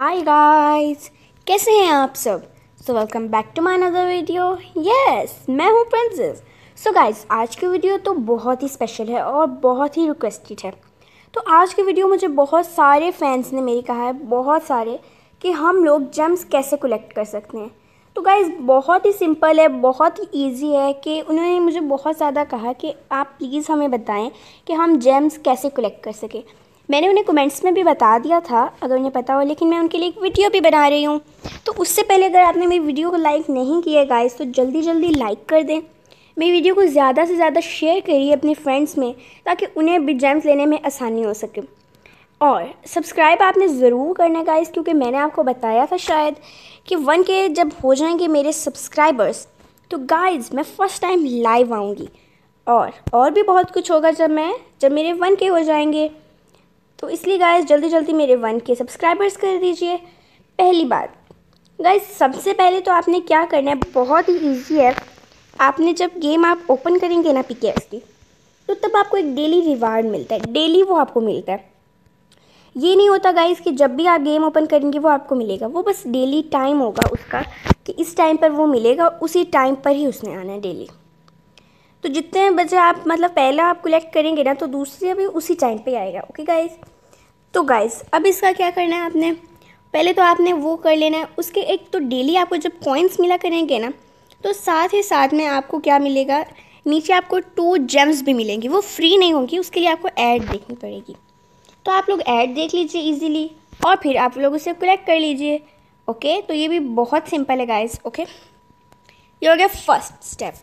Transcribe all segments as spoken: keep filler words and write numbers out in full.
Hi guys, कैसे हैं आप सब। So welcome back to my another video. Yes, मैं हूँ प्रिंसेस। सो गाइस, आज की वीडियो तो बहुत ही स्पेशल है और बहुत ही रिक्वेस्टेड है। तो आज की वीडियो मुझे बहुत सारे फैंस ने मेरी कहा है, बहुत सारे, कि हम लोग जेम्स कैसे कलेक्ट कर सकते हैं। तो गाइस, बहुत ही सिंपल है, बहुत ही ईजी है कि उन्होंने मुझे बहुत ज़्यादा कहा कि आप प्लीज़ हमें बताएं कि हम जेम्स कैसे कलेक्ट कर सकें। मैंने उन्हें कमेंट्स में भी बता दिया था अगर उन्हें पता हो, लेकिन मैं उनके लिए एक वीडियो भी बना रही हूँ। तो उससे पहले अगर आपने मेरी वीडियो को लाइक नहीं किया है गाइस, तो जल्दी जल्दी लाइक कर दें। मेरी वीडियो को ज़्यादा से ज़्यादा शेयर करिए अपने फ्रेंड्स में, ताकि उन्हें भी जेम्स लेने में आसानी हो सके। और सब्सक्राइब आपने ज़रूर करना है गाइस, क्योंकि मैंने आपको बताया था शायद कि वन के जब हो जाएंगे मेरे सब्सक्राइबर्स, तो गाइस मैं फ़र्स्ट टाइम लाइव आऊँगी और और भी बहुत कुछ होगा जब मैं जब मेरे वन के हो जाएंगे। तो इसलिए गाइस, जल्दी जल्दी मेरे वन के सब्सक्राइबर्स कर दीजिए। पहली बात गाइस, सबसे पहले तो आपने क्या करना है, बहुत ही ईजी है। आपने जब गेम आप ओपन करेंगे ना पीके एक्सडी, तो तब आपको एक डेली रिवार्ड मिलता है। डेली वो आपको मिलता है, ये नहीं होता गाइस कि जब भी आप गेम ओपन करेंगे वो आपको मिलेगा। वो बस डेली टाइम होगा उसका कि इस टाइम पर वो मिलेगा, उसी टाइम पर ही उसने आना है डेली। तो जितने बजे आप मतलब पहला आप कलेक्ट करेंगे ना, तो दूसरे भी उसी टाइम पे आएगा। ओके गाइस, तो गाइस अब इसका क्या करना है, आपने पहले तो आपने वो कर लेना है। उसके एक तो डेली आपको जब कॉइन्स मिला करेंगे ना, तो साथ ही साथ में आपको क्या मिलेगा, नीचे आपको टू जेम्स भी मिलेंगी। वो फ्री नहीं होंगी, उसके लिए आपको ऐड देखनी पड़ेगी। तो आप लोग ऐड देख लीजिए ईजीली और फिर आप लोग उसे कलेक्ट कर लीजिए। ओके, तो ये भी बहुत सिंपल है गाइस। ओके, ये हो गया फर्स्ट स्टेप।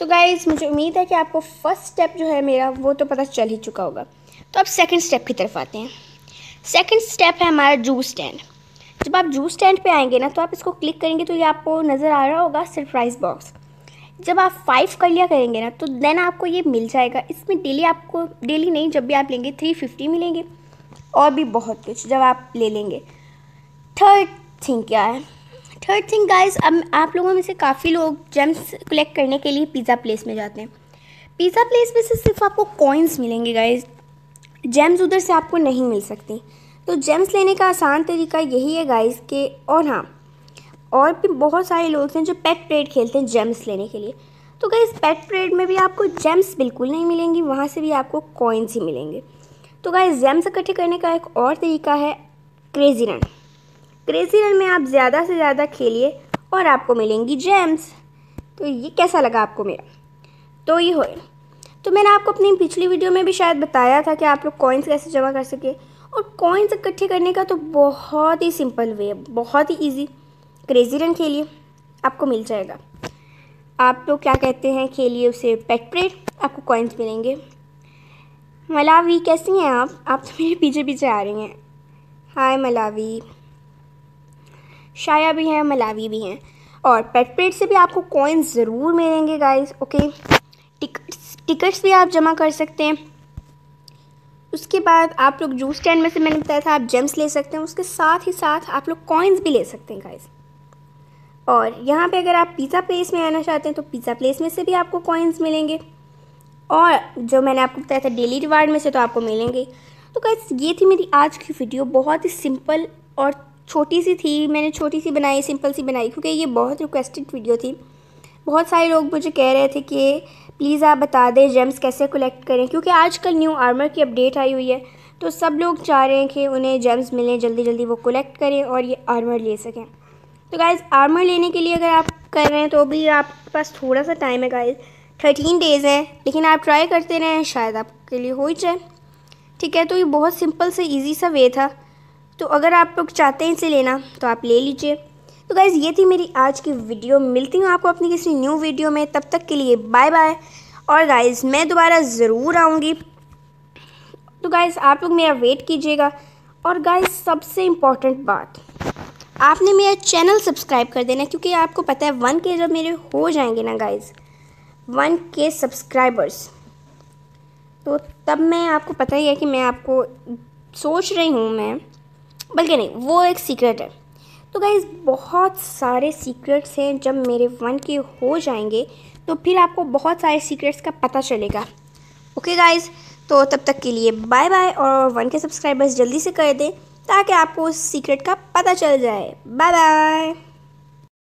तो गाइज़, मुझे उम्मीद है कि आपको फर्स्ट स्टेप जो है मेरा वो तो पता चल ही चुका होगा। तो अब सेकंड स्टेप की तरफ आते हैं। सेकंड स्टेप है हमारा जूस स्टैंड। जब आप जूस स्टैंड पे आएंगे ना, तो आप इसको क्लिक करेंगे तो ये आपको नज़र आ रहा होगा सरप्राइज़ बॉक्स। जब आप फाइव कर लिया करेंगे ना, तो देन आपको ये मिल जाएगा। इसमें डेली आपको, डेली नहीं, जब भी आप लेंगे थ्री फिफ्टी मिलेंगे और भी बहुत कुछ जब आप ले लेंगे। थर्ड थिंग क्या है, थर्ड थिंग गाइज, अब आप लोगों में से काफ़ी लोग जेम्स कलेक्ट करने के लिए पिज़्ज़ा प्लेस में जाते हैं। पिज़्ज़ा प्लेस में से सिर्फ आपको कॉइन्स मिलेंगे गाइज, जेम्स उधर से आपको नहीं मिल सकती। तो जेम्स लेने का आसान तरीका यही है गाइज के। और हाँ, और भी बहुत सारे लोग हैं जो पेट परेड खेलते हैं जेम्स लेने के लिए। तो गाइज, पेट परेड में भी आपको जेम्स बिल्कुल नहीं मिलेंगी, वहाँ से भी आपको कॉइन्स ही मिलेंगे। तो गाइज, जेम्स इकट्ठे करने का एक और तरीका है क्रेजी रन। क्रेजी रन में आप ज़्यादा से ज़्यादा खेलिए और आपको मिलेंगी जेम्स। तो ये कैसा लगा आपको मेरा, तो ये हो। तो मैंने आपको अपनी पिछली वीडियो में भी शायद बताया था कि आप लोग कॉइन्स कैसे जमा कर सके। और कॉइन्स इकट्ठे करने का तो बहुत ही सिंपल वे है, बहुत ही इजी। क्रेजी रन खेलिए, आपको मिल जाएगा। आप लोग क्या कहते हैं, खेलिए उसे पेट परेड, आपको कॉइन्स मिलेंगे। मलावी कैसी हैं आप आप तो मेरे पीछे पीछे आ रही हैं। हाय मलावी, शाया भी हैं, मलावी भी हैं। और पेट परेड से भी आपको कॉइन्स ज़रूर मिलेंगे गाइस। ओके, टिकट्स टिकट्स भी आप जमा कर सकते हैं। उसके बाद आप लोग जूस स्टैंड में से मैंने बताया था आप जेम्स ले सकते हैं, उसके साथ ही साथ आप लोग कॉइन्स भी ले सकते हैं गाइस। और यहाँ पे अगर आप पिज़्ज़ा प्लेस में आना चाहते हैं, तो पिज़्ज़ा प्लेस में से भी आपको कॉइन्स मिलेंगे। और जो मैंने आपको बताया था डेली रिवार्ड में से, तो आपको मिलेंगे। तो गाइस, ये थी मेरी आज की वीडियो, बहुत ही सिंपल और छोटी सी थी। मैंने छोटी सी बनाई, सिंपल सी बनाई, क्योंकि ये बहुत रिक्वेस्टेड वीडियो थी। बहुत सारे लोग मुझे कह रहे थे कि प्लीज़ आप बता दें जेम्स कैसे कलेक्ट करें, क्योंकि आजकल न्यू आर्मर की अपडेट आई हुई है। तो सब लोग चाह रहे हैं कि उन्हें जेम्स मिलें, जल्दी जल्दी वो कलेक्ट करें और ये आर्मर ले सकें। तो गाइज़, आर्मर लेने के लिए अगर आप कर रहे हैं, तो भी आपके पास थोड़ा सा टाइम है गाइज़, थर्टीन डेज़ हैं। लेकिन आप ट्राई करते रहें, शायद आपके लिए हो ही जाए। ठीक है, तो ये बहुत सिंपल से ईजी सा वे था। तो अगर आप लोग चाहते हैं इसे लेना, तो आप ले लीजिए। तो गाइज़, ये थी मेरी आज की वीडियो। मिलती हूँ आपको अपनी किसी न्यू वीडियो में, तब तक के लिए बाय बाय। और गाइज़, मैं दोबारा ज़रूर आऊँगी। तो गाइज़, आप लोग मेरा वेट कीजिएगा। और गाइज़, सबसे इम्पॉर्टेंट बात, आपने मेरा चैनल सब्सक्राइब कर देना, क्योंकि आपको पता है वन के जब मेरे हो जाएंगे ना गाइज़, वन के सब्सक्राइबर्स, तो तब मैं, आपको पता ही है कि मैं आपको सोच रही हूँ, मैं बल्कि नहीं, वो एक सीक्रेट है। तो गाइज़, बहुत सारे सीक्रेट्स हैं। जब मेरे वन के हो जाएंगे, तो फिर आपको बहुत सारे सीक्रेट्स का पता चलेगा। ओके गाइज़, तो तब तक के लिए बाय बाय। और वन के सब्सक्राइबर्स जल्दी से कर दें, ताकि आपको उस सीक्रेट का पता चल जाए। Bye bye.